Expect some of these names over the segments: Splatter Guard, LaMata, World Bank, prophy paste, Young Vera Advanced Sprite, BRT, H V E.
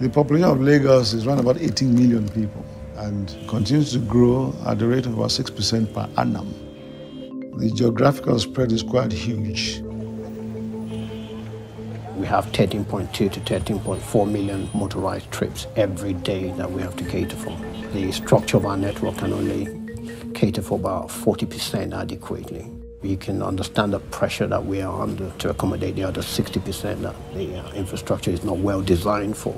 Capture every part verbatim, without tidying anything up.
The population of Lagos is around about eighteen million people and continues to grow at the rate of about six percent per annum. The geographical spread is quite huge. We have thirteen point two to thirteen point four million motorized trips every day that we have to cater for. The structure of our network can only cater for about forty percent adequately. We can understand the pressure that we are under to accommodate the other sixty percent that the uh, infrastructure is not well designed for.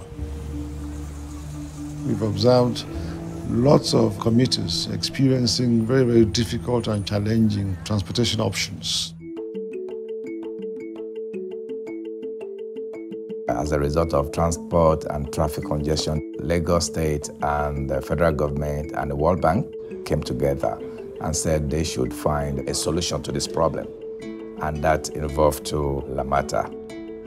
We've observed lots of commuters experiencing very, very difficult and challenging transportation options. As a result of transport and traffic congestion, Lagos State and the federal government and the World Bank came together and said they should find a solution to this problem, and that involved to LaMata.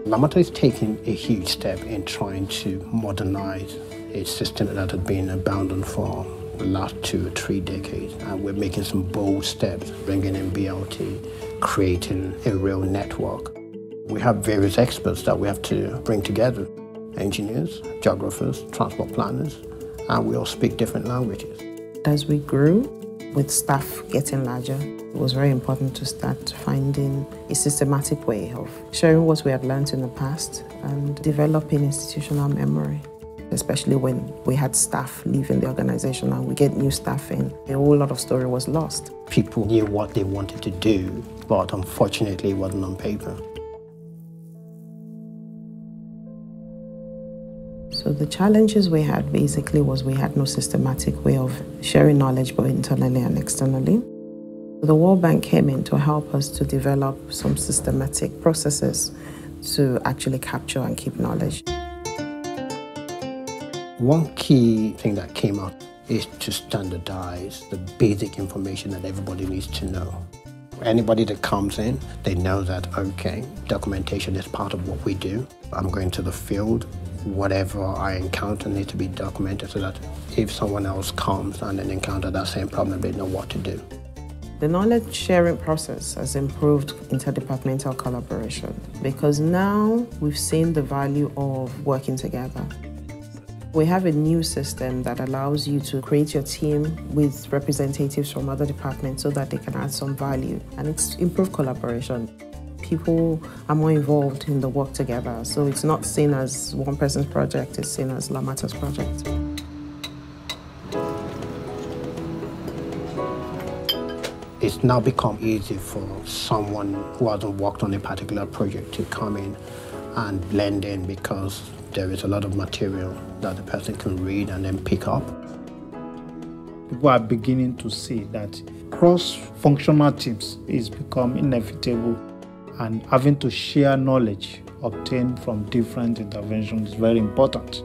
LaMata is taking a huge step in trying to modernize a system that had been abandoned for the last two or three decades. And we're making some bold steps, bringing in B R T, creating a rail network. We have various experts that we have to bring together, engineers, geographers, transport planners, and we all speak different languages. As we grew, with staff getting larger, it was very important to start finding a systematic way of sharing what we have learned in the past and developing institutional memory, especially when we had staff leaving the organization and we get new staff in. A whole lot of story was lost. People knew what they wanted to do, but unfortunately it wasn't on paper. So the challenges we had basically was we had no systematic way of sharing knowledge both internally and externally. The World Bank came in to help us to develop some systematic processes to actually capture and keep knowledge. One key thing that came out is to standardize the basic information that everybody needs to know. Anybody that comes in, they know that, okay, documentation is part of what we do. I'm going to the field. Whatever I encounter needs to be documented so that if someone else comes and then encounter that same problem, they know what to do. The knowledge sharing process has improved interdepartmental collaboration because now we've seen the value of working together. We have a new system that allows you to create your team with representatives from other departments so that they can add some value, and it's improved collaboration. People are more involved in the work together, so it's not seen as one person's project, it's seen as LaMata's project. It's now become easy for someone who hasn't worked on a particular project to come in and blend in because there is a lot of material that the person can read and then pick up. People are beginning to see that cross-functional teams is become inevitable, and having to share knowledge obtained from different interventions is very important.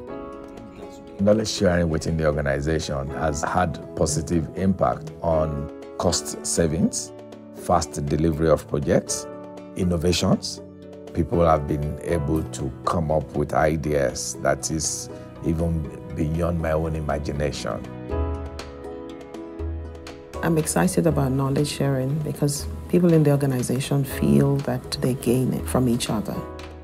Knowledge sharing within the organization has had positive impact on cost savings, fast delivery of projects, innovations. People have been able to come up with ideas that is even beyond my own imagination. I'm excited about knowledge sharing because people in the organization feel that they gain it from each other.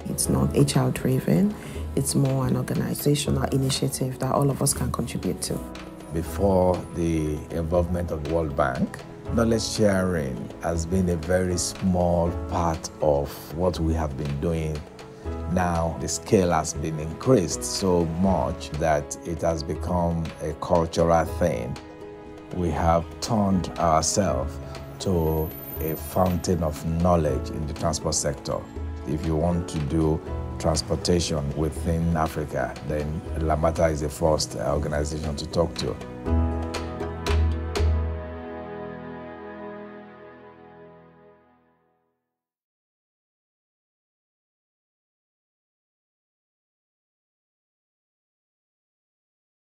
It's not H R driven, it's more an organizational initiative that all of us can contribute to. Before the involvement of the World Bank, knowledge sharing has been a very small part of what we have been doing. Now the scale has been increased so much that it has become a cultural thing. We have turned ourselves to a fountain of knowledge in the transport sector. If you want to do transportation within Africa, then LaMata is the first organization to talk to.